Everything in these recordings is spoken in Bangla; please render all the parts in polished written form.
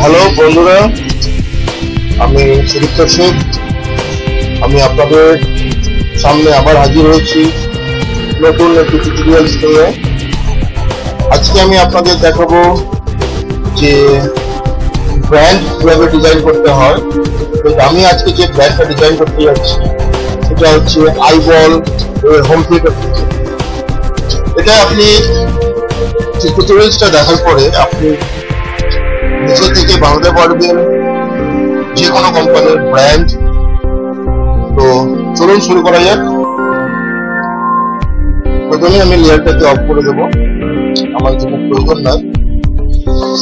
हेलो बंधुरा सुदीप्त सेठ सामने आबार हाजिर होएছি নতুন একটি টিউটোরিয়ালস নিয়ে। আজকে আমি আপনাদের দেখাবো যে ব্র্যান্ড কিভাবে ডিজাইন করতে হয়। তো আমি আজকে যে ব্র্যান্ডটা ডিজাইন করতে যাচ্ছি সেটা হচ্ছে আই বল হোম থিয়েটার। এটা আপনি টিউটোরিয়ালসটা দেখার পরে আপনি নিচে থেকে বানাতে পারবেন যে কোনো কোম্পানির ব্র্যান্ড। তো চলুন শুরু করা যাক। প্রথমে আমি লেয়ারটাকে অফ করে দেব, আমার জন্য প্রয়োজন না।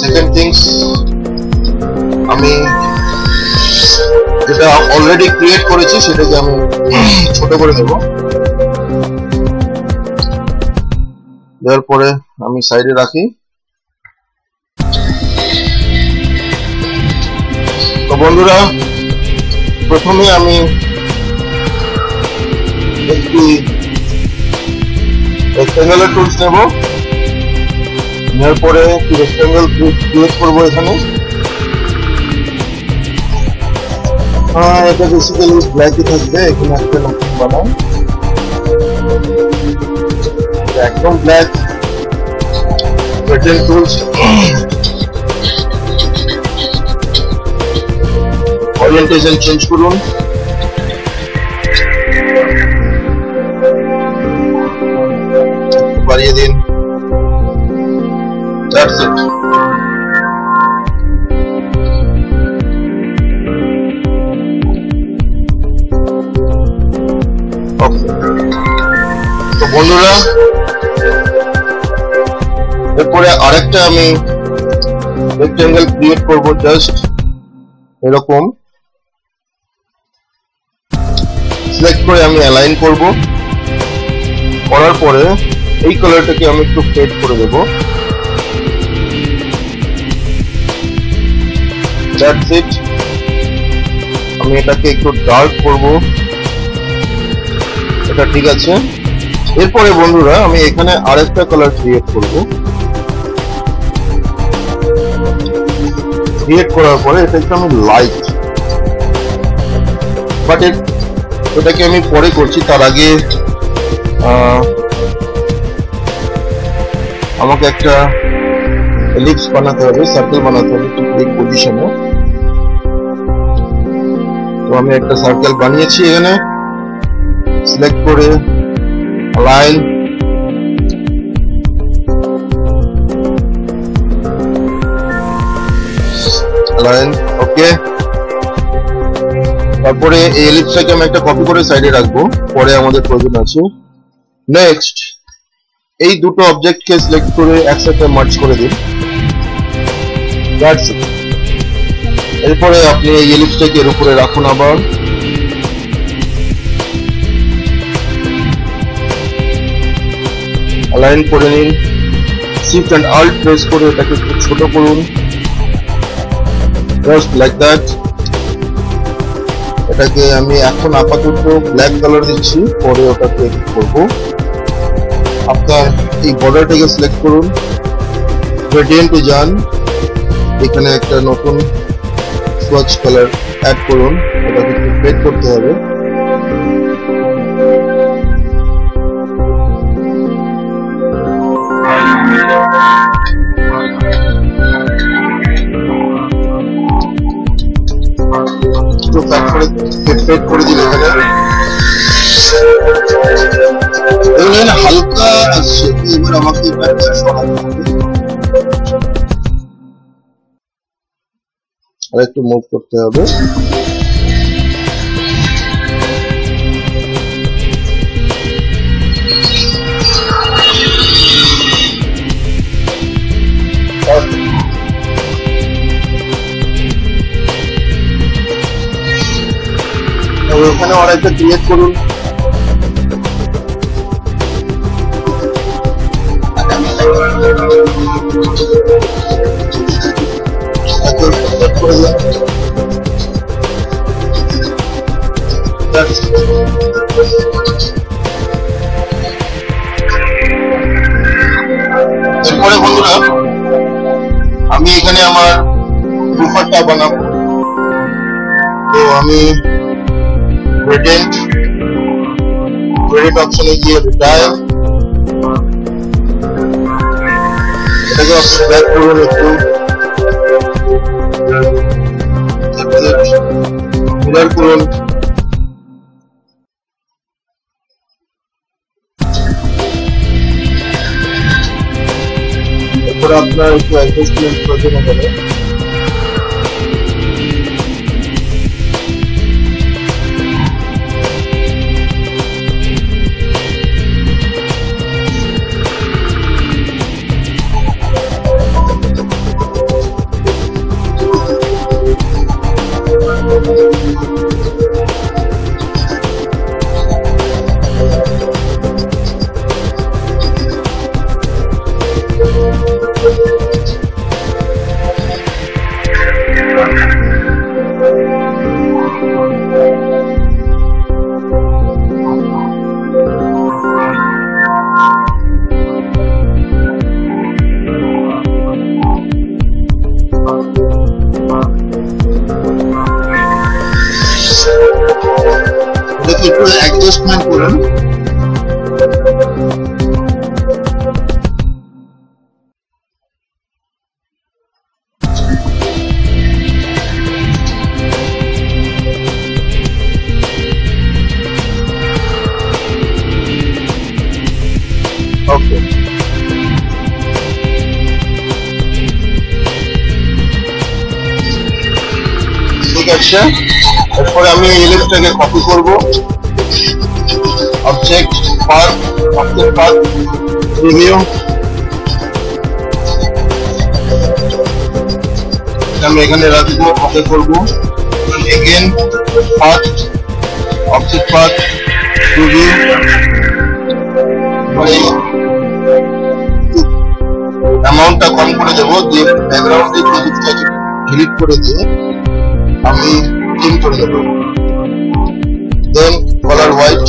সেকেন্ড থিংস, আমি যেটা অলরেডি ক্রিয়েট করেছি সেটাকে আমি ছোট করে দেব। দেওয়ার পরে আমি সাইডে রাখি। তো বন্ধুরা, প্রথমে আমি একটি রেক্ট্যাঙ্গেলের টুলস নেব, নেওয়ার পরে একটি রেক্ট্যাঙ্গেল ক্রিয়েট করবো। এখানে এটা বেসিক্যালি ব্ল্যাকই থাকবে। এখানে একটা নতুন বানান, একদম black rectangle tools. Orientation change করুন। That's it. Okay. তো বন্ধুরা, এরপরে আরেকটা আমি রেক্ট্যাঙ্গেল ক্রিয়েট করবো, জাস্ট এরকম সিলেক্ট করে আমি অ্যালাইন করবো। করার পরে এই কালারটাকে আমি একটু ফেড করে দেব। That's it. আমি এটাকে একটু ডার্ক করব, এটা ঠিক আছে। এরপরে বন্ধুরা আমি এখানে আরেকটা কালার ক্রিয়েট করব। ক্রিয়েট করার পরে এটা একটু আমি লাইট, বাট এটাকে আমি পরে করছি। তার আগে আমাকে একটা এলিপস বানাতে হবে, সার্কেল বানাতে হবে ঠিক পজিশনে। তো আমি একটা সার্কেল বানিয়েছি। এখানে সিলেক্ট করে লাইন, লাইন ওকে। তারপরে এই এলিপসটাকে আমি একটা কপি করে সাইডে রাখবো, পরে আমাদের প্রয়োজন আছে। নেক্সট, এই দুটো অবজেক্টকে সিলেক্ট করে একসাথে মার্জ করে দিন। That's it. এরপরে আপনি এই এলিপসটাকে এর উপরে রাখুন আবার। অ্যালাইন করে নিন, শিফট অ্যান্ড অল্ট প্রেস করে এটাকে একটু ছোট করুন, জাস্ট লাইক দ্যাট। এটাকে আমি এখন আপাতত ব্ল্যাক কালার দিচ্ছি, পরে ওটাকে এডিট করবো। আপনার এই বর্ডারটাকে সিলেক্ট করুন, গ্রেডিয়েন্টে যান, এখানে একটা নতুন সোয়াচ কালার অ্যাড করুন। এটাকে ফেড করতে হবে। ফেড করে দিলে হালকা আসছে। এবার আমাকে আর একটু মুভ করতে হবে। ওখানে আর একটা ক্রিয়েট করুন। আমি এখানে আমার दुपट्टा बना तो हमें ग्रेडियंट ऑप्शन है ये डायल अपना एक एडजस्टमेंट करके ना करें एडजस्टमेंट करें ओके ठीक अच्छा এরপরে আমি এই লেফটটাকে কপি করব ऑब्जेक्ट पार्ट रिव्यू हम এখানে রাখব কপি করব again part object part review অ্যামাউন্টটা কম করে দেব যে ব্যাকগ্রাউন্ড দিয়ে প্রজেক্টটাকে ক্লিক করে দিয়ে আমি টিম করে দেব দেন color white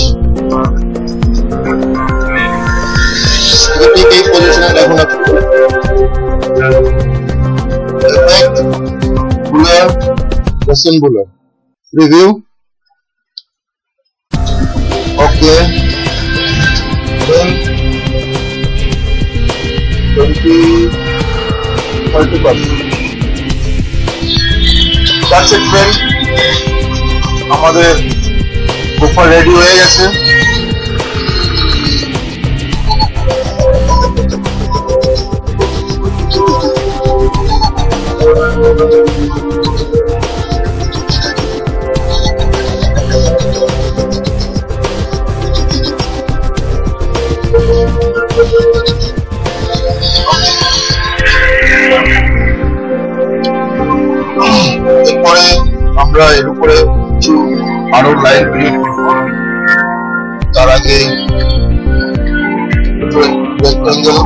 ठीक है पोजीशन रखना इफेक्ट ब्लर रसन blur review okay then 20 30% that's it friend हमारे ऊपर रेडी हो गया है एक पर हमरा এর উপরে কিছু আরো লাইন ক্রিয়েট तारा के रेक्टेंगल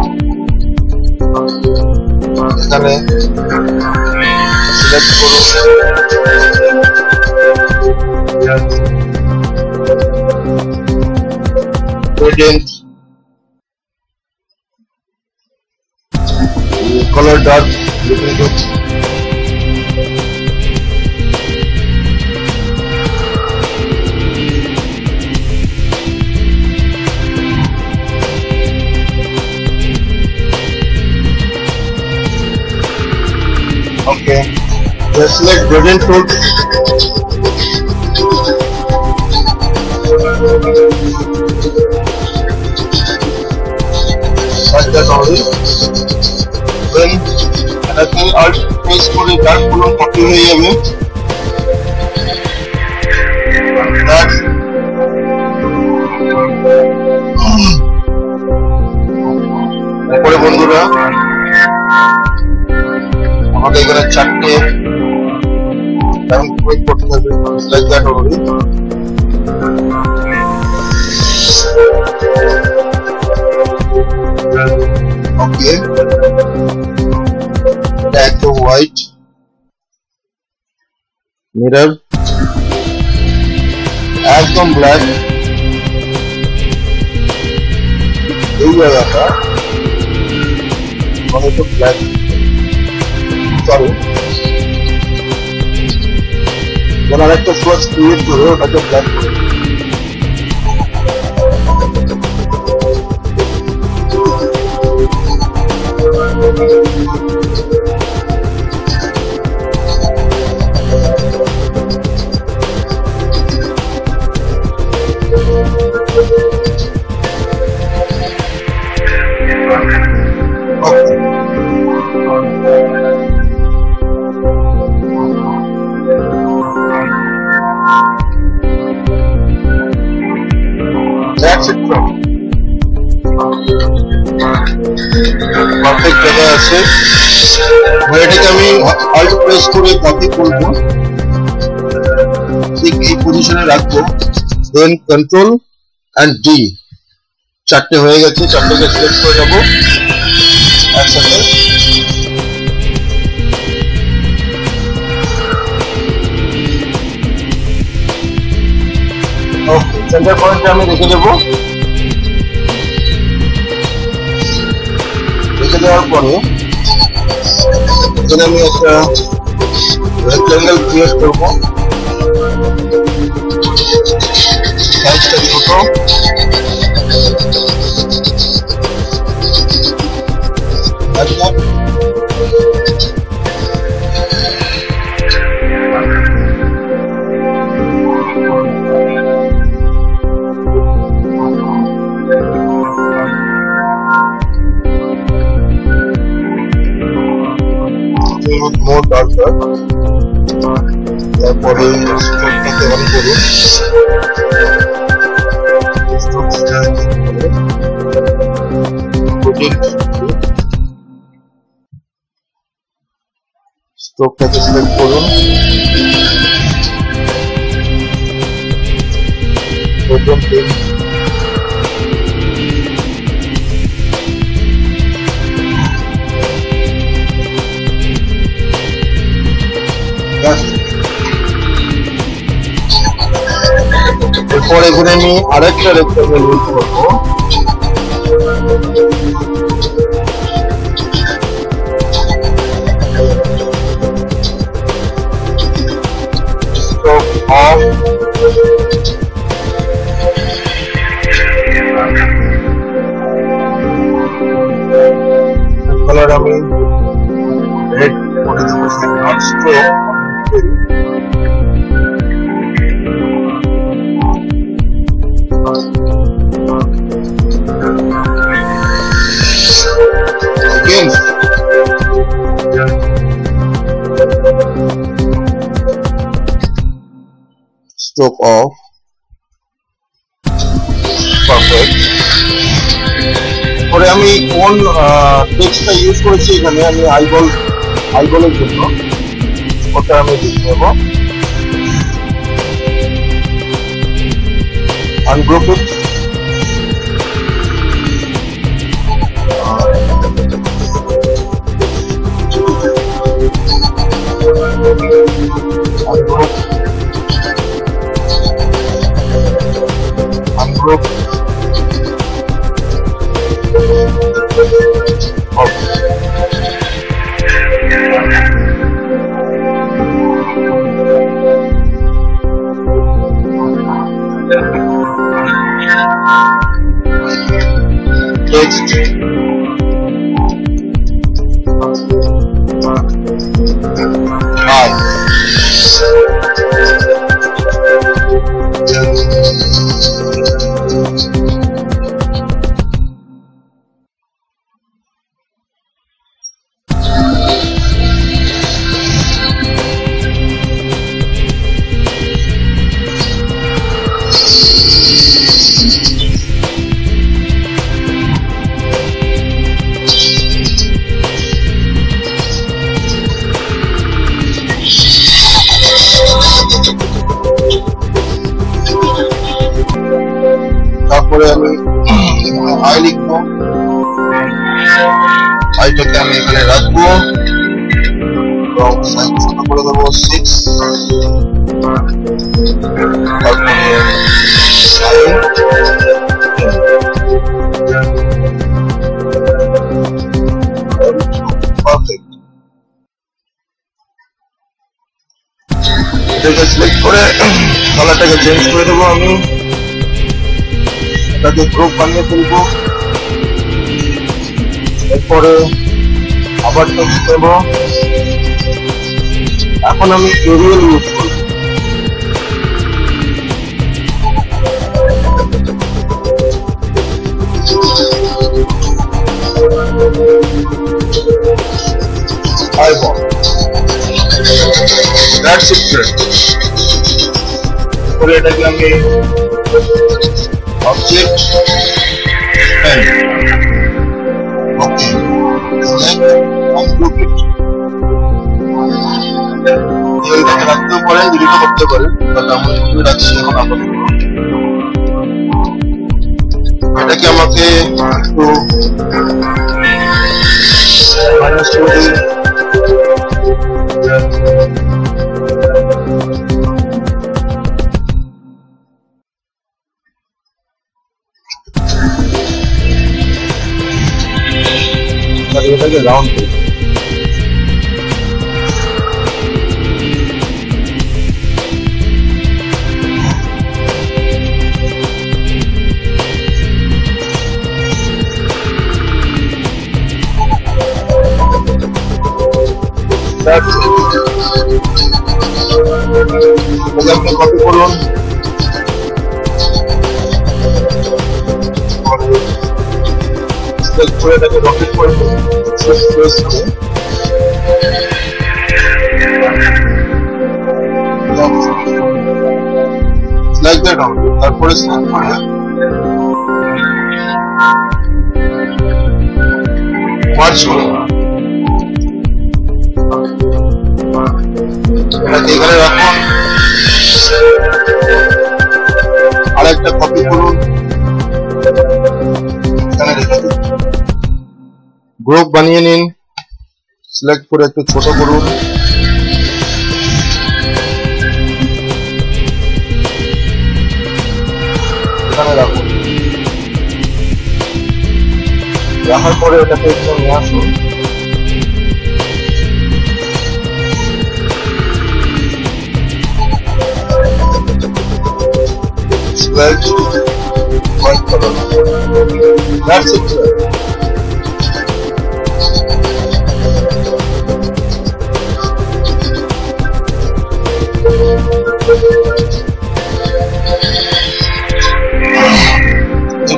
এখানে সিলেক্ট করুন gradient colour dot Okay. Just select gradient tool. Select that only. Then, I think Alt press for the dark color copy here. That. বন্ধুরা আমাদের এখানে চারটি টাইম ক্লিক করতে হবে like that already okay back to white mirror একদম ব্ল্যাক এই জায়গাটা অনেকটা black Sorry. direct the first plane to her at the platform. That's it, bro. Perfect जगह ऐसे बैठेगा मैं ऑल्ट प्रेस करे कॉपी खोल दो ठीक ये पोजीशन में रख दो देन कंट्रोल एंड डी चाटने होएगा कि चाटने के सिलेक्ट हो जाओ ऐसा कर ओके सेंटर पॉइंट पे हमें देखे देबो দেওয়ার পরে এখানে আমি একটা রেকট্যাঙ্গেল ক্রিয়েট করব সাইজটা ছোট একদম more darker তারপরে স্ট্রোকটাকে অন করুন স্ট্রোকটা স্ট্রোকটাকে সিলেক্ট করুন और एक ने मैं आरेक्टर रेक्टर में यूज़ करता हूँ। तो आप कलर अभी रेड और इसमें स्ट्रोक stroke off perfect और हमें कौन टेक्स्ट का यूज़ करें चाहिए हमें हमें आई बॉल देखना और क्या हमें देखने को अनग्रुप perfect এটাকে সিলেক্ট করে কালারটাকে চেঞ্জ করে দেব। আমি এটাকে ক্রপ বানিয়ে ফেলবো, এরপরে আবার টেক্সট দেব। এখন আমি এরিয়াল ইউজ করব। I ball. That's it, friends. पूरे डायग्राम में ऑब्जेक्ट एंड रखते पड़े वीडियो करते पड़े তাহলে আমরা কিভাবে রাখছি এখন আপাতত এটাকে আমাকে একটু মাইনাস করে राउंड कॉपी कर করে এটাকে রকেট করে প্রেস করে লাইক দ্যাট আউট, তারপরে স্ন্যাপ করে মার্চ করে এটাকে এখানে রাখুন। আরেকটা কপি করুন, এখানে রেখে দিন। ग्रुप बनिए नीन सिलेक्ट कर एक छोटो ग्रुप रखार पर सिलेक्ट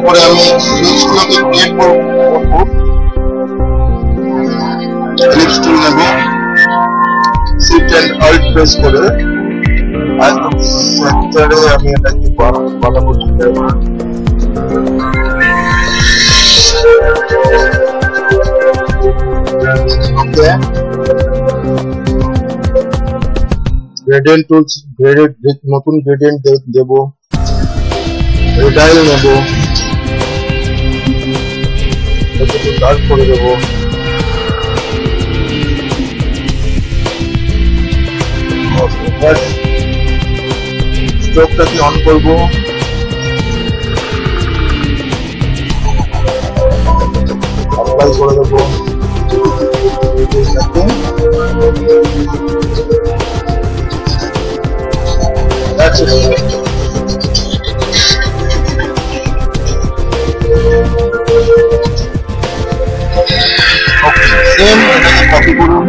পরে আমি ইলিপসটাকে ক্রিয়েট করব। ইলিপস টুল নেব, শিফট এন্ড অল্ট প্রেস করে আইকন সেন্টারে আমি এটাকে বানাবো। ওকে, গ্রেডিয়েন্ট টুলস, গ্রেডিয়েন্ট নতুন গ্রেডিয়েন্ট দেব, রেডাইল নেব, डार्क করে দেব। ওকে, বাস স্ট্রোকটাকে অন করব। অ্যাপ্লাই করে দেব। That's it. कॉपी करूँ,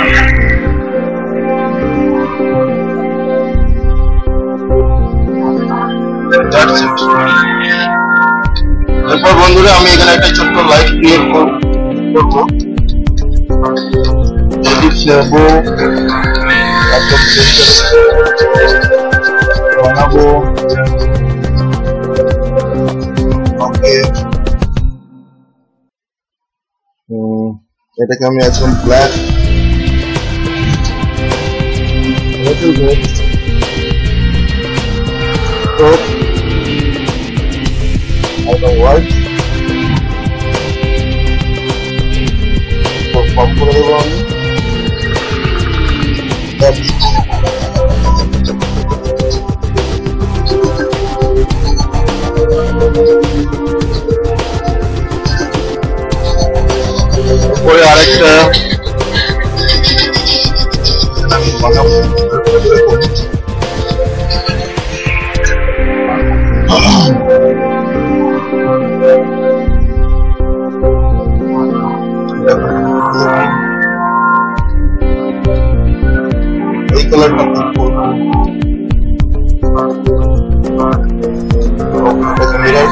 বন্ধুরা আমি এখানে একটা ছোট্ট লাইভ ক্রিয়েট করব। এটাকে আমি এখন ব্ল্যাক করে দেবো আমি। পরে আরেকটা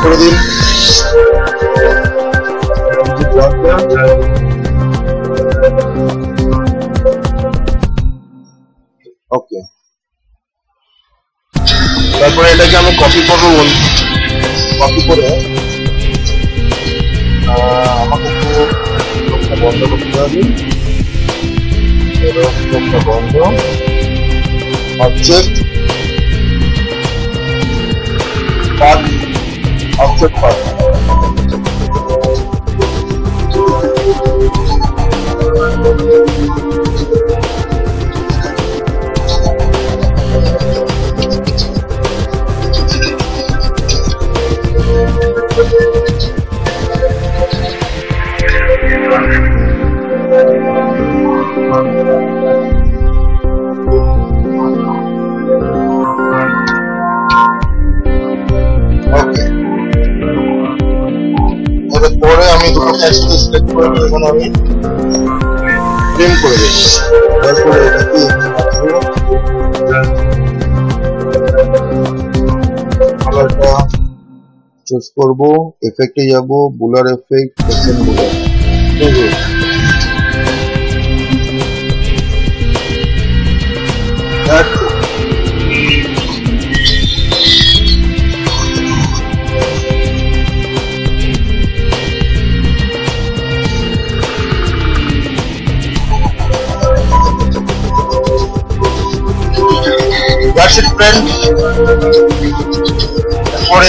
করে দিন। ওকে, তারপরে এটাকে আমি কপি করবো। কপি করে আমাকে বন্ধ করতে হবে। বন্ধ অবজেক্ট অবজেক্ট পার্ট এফেক্টে যাব। বুলার এফেক্ট পরে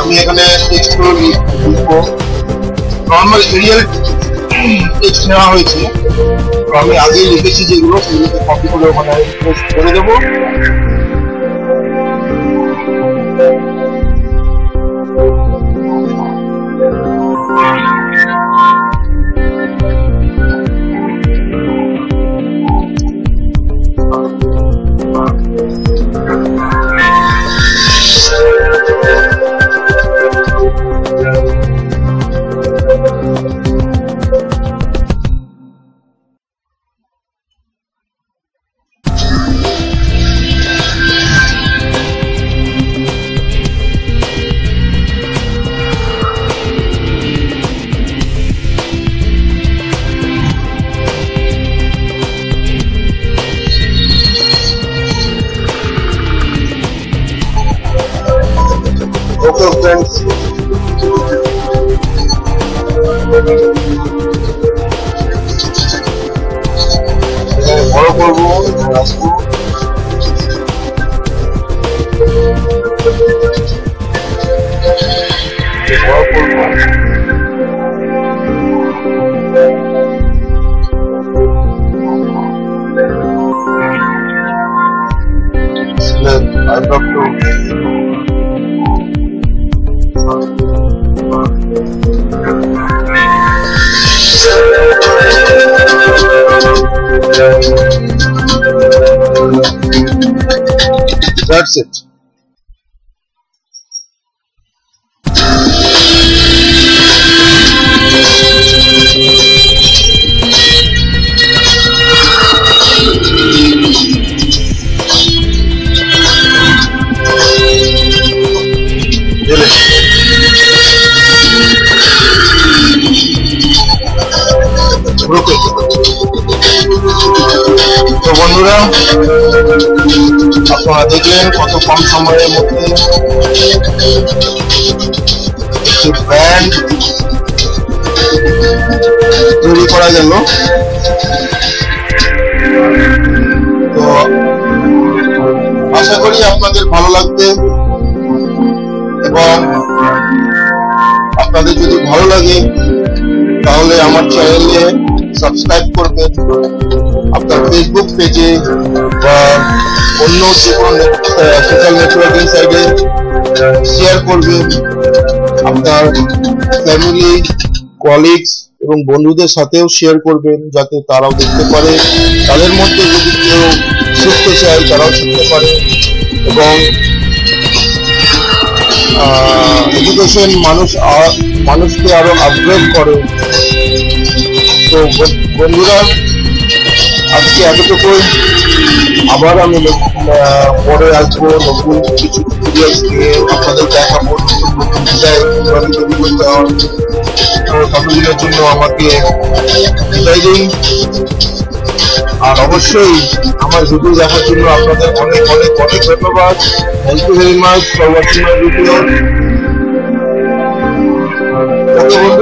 আমি এখানে টেক্সটগুলো লিখবো। নর্মাল এরিয়াল টেক্সট নেওয়া হয়েছে, আমি আগেই লিখেছি যেগুলো সেগুলোকে কপি করে ওখানে পেস্ট করে দেবো। That's it. होगा। अपना देखें कत कम समय ব্যান্ড তৈরি করা গেল। তো আশা করি আপনাদের ভালো লাগবে, এবং আপনাদের যদি ভালো লাগে তাহলে আমার চ্যানেলে সাবস্ক্রাইব করবেন, আপনার ফেসবুক পেজে বা অন্য যে কোনো সোশ্যাল নেটওয়ার্কিং সাইটে শেয়ার করবেন, আপনার ফ্যামিলি, কলিগস এবং বন্ধুদের সাথেও শেয়ার করবেন যাতে তারাও দেখতে পারে, তাদের মধ্যে যদি কেউ শিখতে চায় তারাও শিখতে পারে। এবং এডুকেশন মানুষকে আরো আপগ্রেড করে। তো বন্ধুরা, আজকে এতটুকুই, আবার আমি পরে আসবো নতুন কিছু সিরিয়াস নিয়ে আপনাদের দেখাবো। ততদিনের জন্য আমাকে বিদায় দিন, আর অবশ্যই আমার ভিডিও দেখার জন্য আপনাদের অনেক অনেক অনেক ধন্যবাদ। Thank you very much for watching my video.